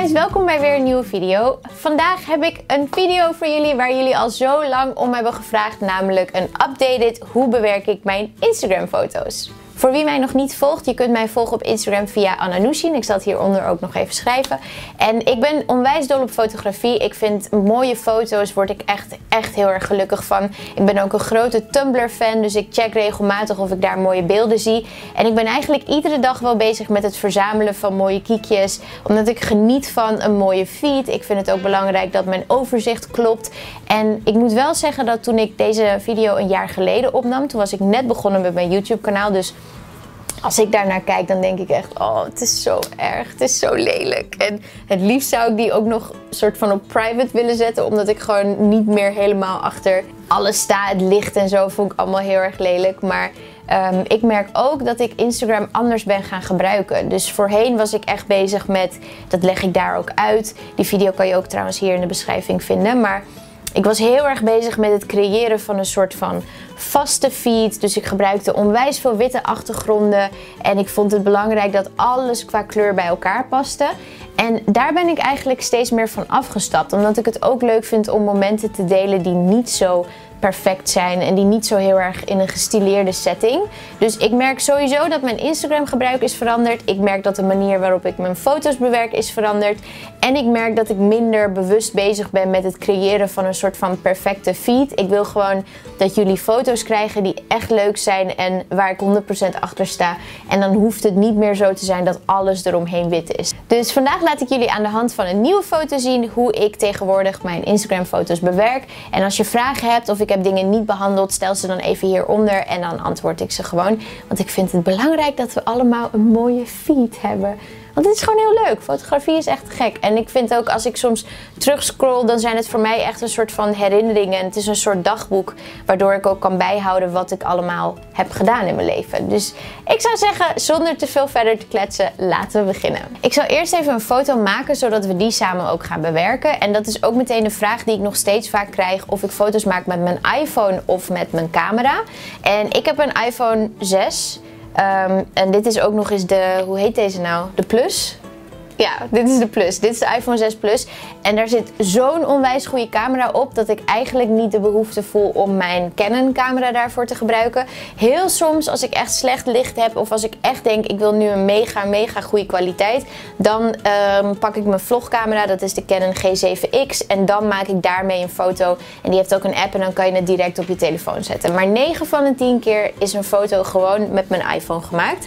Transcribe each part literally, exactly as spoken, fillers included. guys, welkom bij weer een nieuwe video. Vandaag heb ik een video voor jullie waar jullie al zo lang om hebben gevraagd, namelijk een updated hoe bewerk ik mijn Instagram foto's. Voor wie mij nog niet volgt, je kunt mij volgen op Instagram via Anna Nooshin. Ik zal het hieronder ook nog even schrijven. En ik ben onwijs dol op fotografie. Ik vind mooie foto's, word ik echt, echt heel erg gelukkig van. Ik ben ook een grote Tumblr fan, dus ik check regelmatig of ik daar mooie beelden zie. En ik ben eigenlijk iedere dag wel bezig met het verzamelen van mooie kiekjes. Omdat ik geniet van een mooie feed. Ik vind het ook belangrijk dat mijn overzicht klopt. En ik moet wel zeggen dat toen ik deze video een jaar geleden opnam, toen was ik net begonnen met mijn YouTube kanaal, dus als ik daarnaar kijk, dan denk ik echt, oh, het is zo erg, het is zo lelijk. En het liefst zou ik die ook nog soort van op private willen zetten, omdat ik gewoon niet meer helemaal achter alles sta. Het licht en zo vond ik allemaal heel erg lelijk, maar Um, ik merk ook dat ik Instagram anders ben gaan gebruiken. Dus voorheen was ik echt bezig met, dat leg ik daar ook uit. Die video kan je ook trouwens hier in de beschrijving vinden, maar ik was heel erg bezig met het creëren van een soort van vaste feed. Dus ik gebruikte onwijs veel witte achtergronden. En ik vond het belangrijk dat alles qua kleur bij elkaar paste. En daar ben ik eigenlijk steeds meer van afgestapt. Omdat ik het ook leuk vind om momenten te delen die niet zo perfect zijn. En die niet zo heel erg in een gestileerde setting. Dus ik merk sowieso dat mijn Instagram gebruik is veranderd. Ik merk dat de manier waarop ik mijn foto's bewerk is veranderd. En ik merk dat ik minder bewust bezig ben met het creëren van een soort van perfecte feed. Ik wil gewoon dat jullie foto's krijgen die echt leuk zijn en waar ik honderd procent achter sta. En dan hoeft het niet meer zo te zijn dat alles eromheen wit is. Dus vandaag laat ik jullie aan de hand van een nieuwe foto zien hoe ik tegenwoordig mijn Instagram foto's bewerk. En als je vragen hebt of ik Ik heb dingen niet behandeld, stel ze dan even hieronder en dan antwoord ik ze gewoon. Want ik vind het belangrijk dat we allemaal een mooie feed hebben. Want het is gewoon heel leuk. Fotografie is echt gek. En ik vind ook, als ik soms terugscroll, dan zijn het voor mij echt een soort van herinneringen. En het is een soort dagboek waardoor ik ook kan bijhouden wat ik allemaal heb gedaan in mijn leven. Dus ik zou zeggen, zonder te veel verder te kletsen, laten we beginnen. Ik zal eerst even een foto maken, zodat we die samen ook gaan bewerken. En dat is ook meteen de vraag die ik nog steeds vaak krijg, of ik foto's maak met mijn iPhone of met mijn camera. En ik heb een iPhone zes. Um, en dit is ook nog eens de, hoe heet deze nou? De Plus? Ja, dit is de Plus. Dit is de iPhone zes Plus. En daar zit zo'n onwijs goede camera op dat ik eigenlijk niet de behoefte voel om mijn Canon camera daarvoor te gebruiken. Heel soms als ik echt slecht licht heb of als ik echt denk ik wil nu een mega mega goede kwaliteit, dan um, pak ik mijn vlogcamera, dat is de Canon G zeven X, en dan maak ik daarmee een foto. En die heeft ook een app en dan kan je het direct op je telefoon zetten. Maar negen van de tien keer is een foto gewoon met mijn iPhone gemaakt.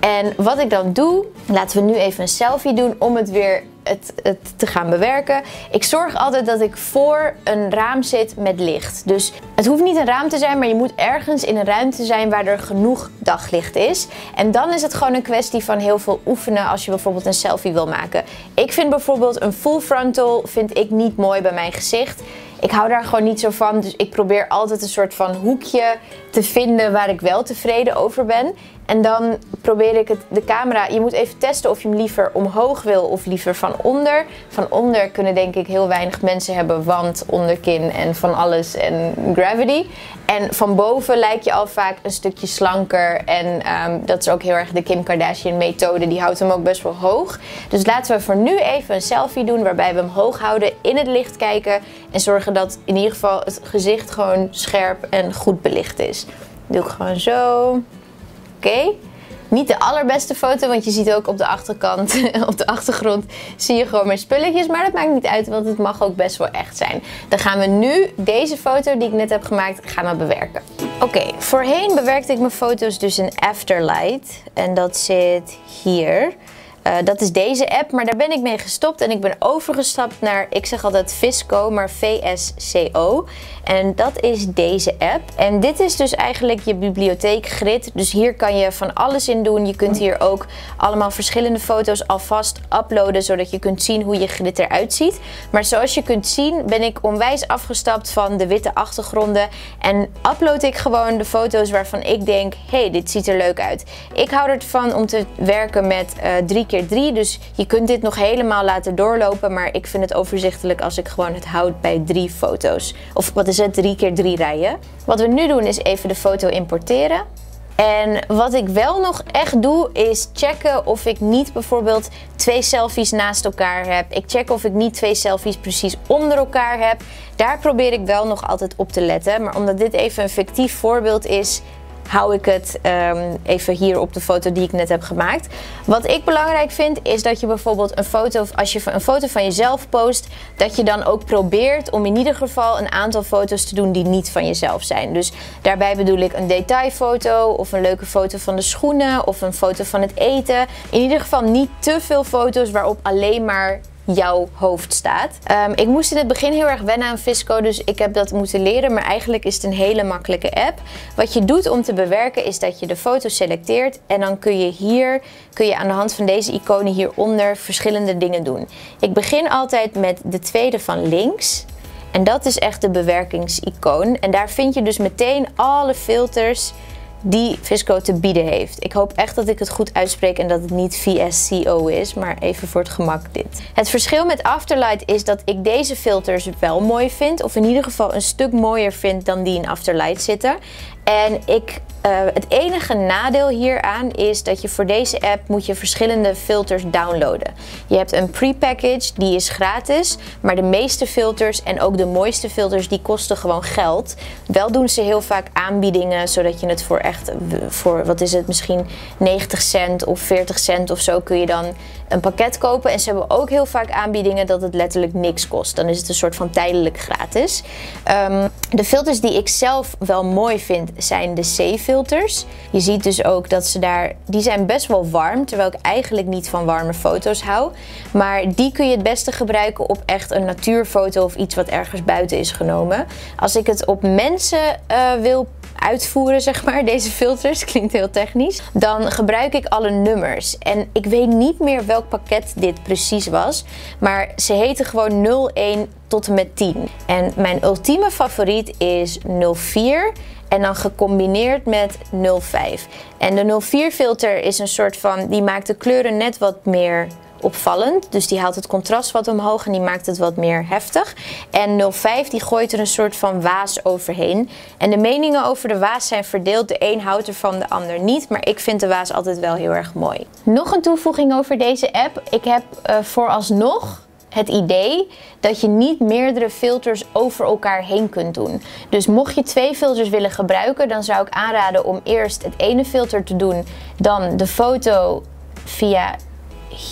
En wat ik dan doe, laten we nu even een selfie doen om het weer Het, het te gaan bewerken. Ik zorg altijd dat ik voor een raam zit met licht. Dus het hoeft niet een raam te zijn, maar je moet ergens in een ruimte zijn waar er genoeg daglicht is. En dan is het gewoon een kwestie van heel veel oefenen als je bijvoorbeeld een selfie wil maken. Ik vind bijvoorbeeld een full frontal vind ik niet mooi bij mijn gezicht. Ik hou daar gewoon niet zo van, dus ik probeer altijd een soort van hoekje te vinden waar ik wel tevreden over ben. En dan probeer ik het, de camera, je moet even testen of je hem liever omhoog wil of liever van onder. Van onder kunnen denk ik heel weinig mensen hebben, want onderkin en van alles en gravity. En van boven lijkt je al vaak een stukje slanker en um, dat is ook heel erg de Kim Kardashian methode, die houdt hem ook best wel hoog. Dus laten we voor nu even een selfie doen waarbij we hem hoog houden, in het licht kijken en zorgen dat in ieder geval het gezicht gewoon scherp en goed belicht is. Dat doe ik gewoon zo. Oké, okay. Niet de allerbeste foto, want je ziet ook op de achterkant, op de achtergrond zie je gewoon mijn spulletjes. Maar dat maakt niet uit, want het mag ook best wel echt zijn. Dan gaan we nu deze foto die ik net heb gemaakt, gaan we bewerken. Oké, okay. Voorheen bewerkte ik mijn foto's dus in Afterlight. En dat zit hier. Uh, dat is deze app, maar daar ben ik mee gestopt en ik ben overgestapt naar, ik zeg altijd V S C O, maar V S C O. En dat is deze app. En dit is dus eigenlijk je bibliotheekgrid. Dus hier kan je van alles in doen. Je kunt hier ook allemaal verschillende foto's alvast uploaden, zodat je kunt zien hoe je grid eruit ziet. Maar zoals je kunt zien ben ik onwijs afgestapt van de witte achtergronden en upload ik gewoon de foto's waarvan ik denk, hé, hey, dit ziet er leuk uit. Ik hou ervan om te werken met uh, drie keer drie, dus je kunt dit nog helemaal laten doorlopen, maar ik vind het overzichtelijk als ik gewoon het houd bij drie foto's. Of wat is het, drie keer drie rijen. Wat we nu doen is even de foto importeren. En wat ik wel nog echt doe is checken of ik niet bijvoorbeeld twee selfies naast elkaar heb. Ik check of ik niet twee selfies precies onder elkaar heb. Daar probeer ik wel nog altijd op te letten. Maar omdat dit even een fictief voorbeeld is, hou ik het um, even hier op de foto die ik net heb gemaakt. Wat ik belangrijk vind is dat je bijvoorbeeld een foto, of als je een foto van jezelf post, dat je dan ook probeert om in ieder geval een aantal foto's te doen die niet van jezelf zijn. Dus daarbij bedoel ik een detailfoto of een leuke foto van de schoenen of een foto van het eten. In ieder geval niet te veel foto's waarop alleen maar jouw hoofd staat. Um, ik moest in het begin heel erg wennen aan V S C O, dus ik heb dat moeten leren, maar eigenlijk is het een hele makkelijke app. Wat je doet om te bewerken is dat je de foto selecteert en dan kun je hier, kun je aan de hand van deze iconen hieronder verschillende dingen doen. Ik begin altijd met de tweede van links en dat is echt de bewerkingsicoon en daar vind je dus meteen alle filters die V S C O te bieden heeft. Ik hoop echt dat ik het goed uitspreek en dat het niet V S C O is, maar even voor het gemak dit. Het verschil met Afterlight is dat ik deze filters wel mooi vind, of in ieder geval een stuk mooier vind dan die in Afterlight zitten. En ik, uh, het enige nadeel hieraan is dat je voor deze app moet je verschillende filters downloaden. Je hebt een prepackage, die is gratis, maar de meeste filters en ook de mooiste filters die kosten gewoon geld. Wel doen ze heel vaak aanbiedingen, zodat je het voor echt, voor wat is het, misschien negentig cent of veertig cent of zo kun je dan een pakket kopen. En ze hebben ook heel vaak aanbiedingen dat het letterlijk niks kost. Dan is het een soort van tijdelijk gratis. Um, de filters die ik zelf wel mooi vind zijn de C-filters. Je ziet dus ook dat ze daar, die zijn best wel warm, terwijl ik eigenlijk niet van warme foto's hou. Maar die kun je het beste gebruiken op echt een natuurfoto of iets wat ergens buiten is genomen. Als ik het op mensen uh, wil uitvoeren, zeg maar, deze filters, klinkt heel technisch, dan gebruik ik alle nummers. En ik weet niet meer welk pakket dit precies was, maar ze heten gewoon nul één tot en met tien. En mijn ultieme favoriet is nul vier. En dan gecombineerd met nul vijf. En de nul vier filter is een soort van, die maakt de kleuren net wat meer opvallend. Dus die haalt het contrast wat omhoog en die maakt het wat meer heftig. En nul vijf die gooit er een soort van waas overheen. En de meningen over de waas zijn verdeeld. De een houdt ervan, de ander niet. Maar ik vind de waas altijd wel heel erg mooi. Nog een toevoeging over deze app. Ik heb uh, vooralsnog het idee dat je niet meerdere filters over elkaar heen kunt doen. Dus mocht je twee filters willen gebruiken, dan zou ik aanraden om eerst het ene filter te doen, dan de foto via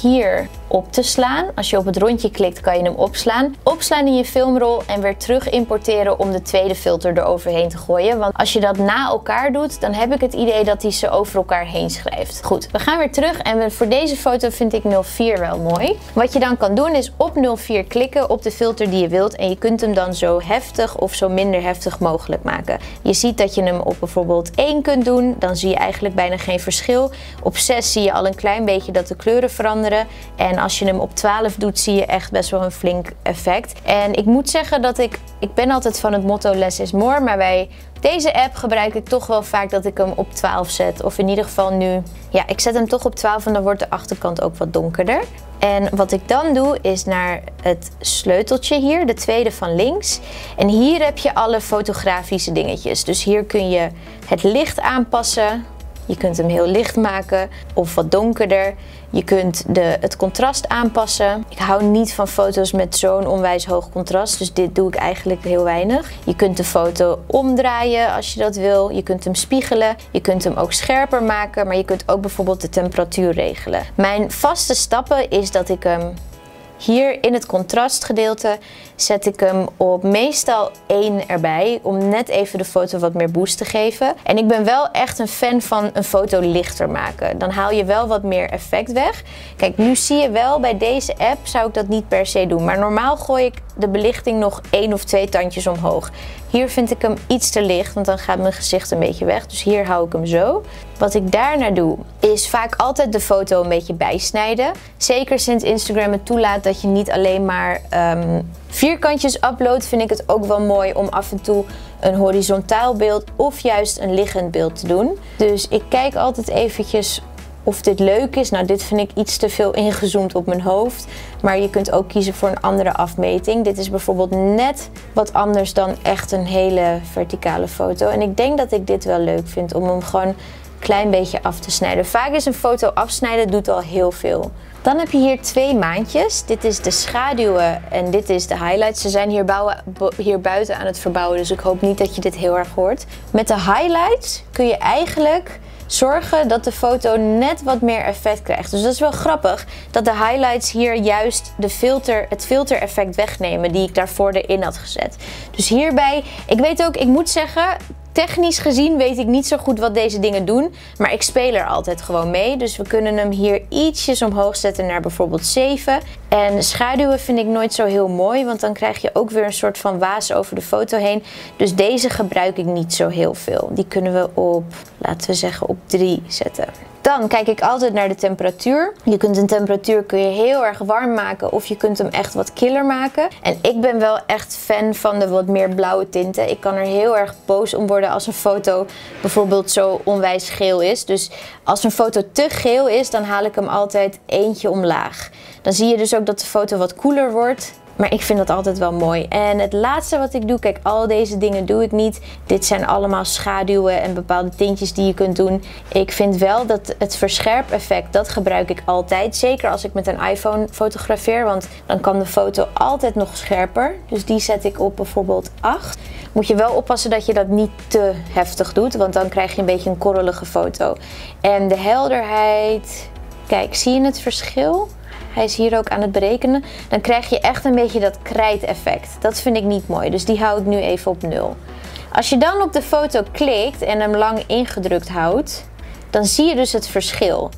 hier op te slaan. Als je op het rondje klikt kan je hem opslaan. Opslaan in je filmrol en weer terug importeren om de tweede filter eroverheen te gooien. Want als je dat na elkaar doet, dan heb ik het idee dat hij ze over elkaar heen schrijft. Goed, we gaan weer terug en voor deze foto vind ik nul vier wel mooi. Wat je dan kan doen is op nul vier klikken op de filter die je wilt en je kunt hem dan zo heftig of zo minder heftig mogelijk maken. Je ziet dat je hem op bijvoorbeeld één kunt doen, dan zie je eigenlijk bijna geen verschil. Op zes zie je al een klein beetje dat de kleuren veranderen en als je hem op twaalf doet, zie je echt best wel een flink effect. En ik moet zeggen dat ik, ik ben altijd van het motto less is more, maar bij deze app gebruik ik toch wel vaak dat ik hem op twaalf zet. Of in ieder geval nu, ja, ik zet hem toch op twaalf en dan wordt de achterkant ook wat donkerder. En wat ik dan doe is naar het sleuteltje hier, de tweede van links. En hier heb je alle fotografische dingetjes. Dus hier kun je het licht aanpassen. Je kunt hem heel licht maken of wat donkerder. Je kunt de, het contrast aanpassen. Ik hou niet van foto's met zo'n onwijs hoog contrast, dus dit doe ik eigenlijk heel weinig. Je kunt de foto omdraaien als je dat wil. Je kunt hem spiegelen. Je kunt hem ook scherper maken, maar je kunt ook bijvoorbeeld de temperatuur regelen. Mijn vaste stappen is dat ik hem hier in het contrastgedeelte zet ik hem op meestal één erbij om net even de foto wat meer boost te geven. En ik ben wel echt een fan van een foto lichter maken. Dan haal je wel wat meer effect weg. Kijk, nu zie je wel, bij deze app zou ik dat niet per se doen. Maar normaal gooi ik de belichting nog één of twee tandjes omhoog. Hier vind ik hem iets te licht, want dan gaat mijn gezicht een beetje weg. Dus hier hou ik hem zo. Wat ik daarna doe, is vaak altijd de foto een beetje bijsnijden. Zeker sinds Instagram het toelaat dat je niet alleen maar um, vierkantjes uploadt, vind ik het ook wel mooi om af en toe een horizontaal beeld of juist een liggend beeld te doen. Dus ik kijk altijd eventjes of dit leuk is. Nou, dit vind ik iets te veel ingezoomd op mijn hoofd. Maar je kunt ook kiezen voor een andere afmeting. Dit is bijvoorbeeld net wat anders dan echt een hele verticale foto. En ik denk dat ik dit wel leuk vind om hem gewoon klein beetje af te snijden. Vaak is een foto afsnijden doet al heel veel. Dan heb je hier twee maantjes. Dit is de schaduwen en dit is de highlights. Ze zijn hier, bouwen, hier buiten aan het verbouwen, dus ik hoop niet dat je dit heel erg hoort. Met de highlights kun je eigenlijk zorgen dat de foto net wat meer effect krijgt. Dus dat is wel grappig dat de highlights hier juist de filter, het filtereffect wegnemen die ik daarvoor erin had gezet. Dus hierbij, ik weet ook, ik moet zeggen, technisch gezien weet ik niet zo goed wat deze dingen doen, maar ik speel er altijd gewoon mee. Dus we kunnen hem hier ietsjes omhoog zetten naar bijvoorbeeld zeven. En schaduwen vind ik nooit zo heel mooi, want dan krijg je ook weer een soort van waas over de foto heen. Dus deze gebruik ik niet zo heel veel. Die kunnen we op, laten we zeggen, op drie zetten. Dan kijk ik altijd naar de temperatuur. Je kunt een temperatuur kun je heel erg warm maken of je kunt hem echt wat killer maken. En ik ben wel echt fan van de wat meer blauwe tinten. Ik kan er heel erg boos om worden als een foto bijvoorbeeld zo onwijs geel is. Dus als een foto te geel is, dan haal ik hem altijd eentje omlaag. Dan zie je dus ook dat de foto wat koeler wordt. Maar ik vind dat altijd wel mooi. En het laatste wat ik doe, kijk, al deze dingen doe ik niet. Dit zijn allemaal schaduwen en bepaalde tintjes die je kunt doen. Ik vind wel dat het verscherpeffect, dat gebruik ik altijd. Zeker als ik met een iPhone fotografeer, want dan kan de foto altijd nog scherper. Dus die zet ik op bijvoorbeeld acht. Moet je wel oppassen dat je dat niet te heftig doet, want dan krijg je een beetje een korrelige foto. En de helderheid, kijk, zie je het verschil? Hij is hier ook aan het berekenen. Dan krijg je echt een beetje dat krijteffect. Dat vind ik niet mooi, dus die hou ik nu even op nul. Als je dan op de foto klikt en hem lang ingedrukt houdt, dan zie je dus het verschil.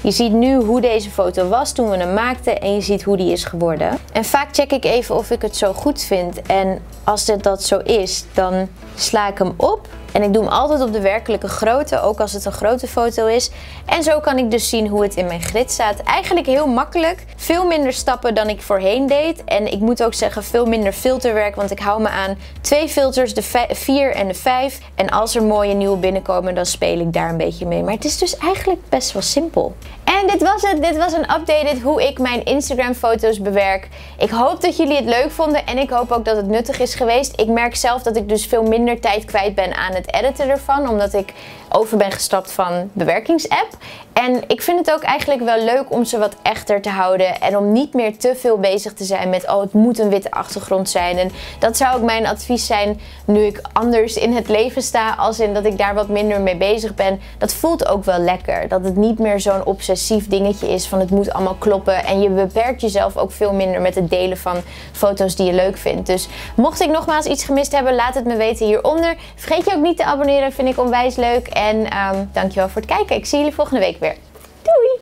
Je ziet nu hoe deze foto was toen we hem maakten en je ziet hoe die is geworden. En vaak check ik even of ik het zo goed vind. En als dit dat zo is, dan sla ik hem op. En ik doe hem altijd op de werkelijke grootte, ook als het een grote foto is. En zo kan ik dus zien hoe het in mijn grid staat. Eigenlijk heel makkelijk. Veel minder stappen dan ik voorheen deed. En ik moet ook zeggen, veel minder filterwerk. Want ik hou me aan twee filters, de vier en de vijf. En als er mooie nieuwe binnenkomen, dan speel ik daar een beetje mee. Maar het is dus eigenlijk best wel simpel. En dit was het. Dit was een update hoe ik mijn Instagram foto's bewerk. Ik hoop dat jullie het leuk vonden en ik hoop ook dat het nuttig is geweest. Ik merk zelf dat ik dus veel minder tijd kwijt ben aan het editen ervan, omdat ik over ben gestapt van bewerkingsapp. En ik vind het ook eigenlijk wel leuk om ze wat echter te houden en om niet meer te veel bezig te zijn met oh, het moet een witte achtergrond zijn. En dat zou ook mijn advies zijn nu ik anders in het leven sta, als in dat ik daar wat minder mee bezig ben. Dat voelt ook wel lekker, dat het niet meer zo'n obsessief dingetje is van het moet allemaal kloppen. En je beperkt jezelf ook veel minder met het delen van foto's die je leuk vindt. Dus mocht ik nogmaals iets gemist hebben, laat het me weten hieronder. Vergeet je ook niet te abonneren, vind ik onwijs leuk. En um, dankjewel voor het kijken. Ik zie jullie volgende week weer. Doei!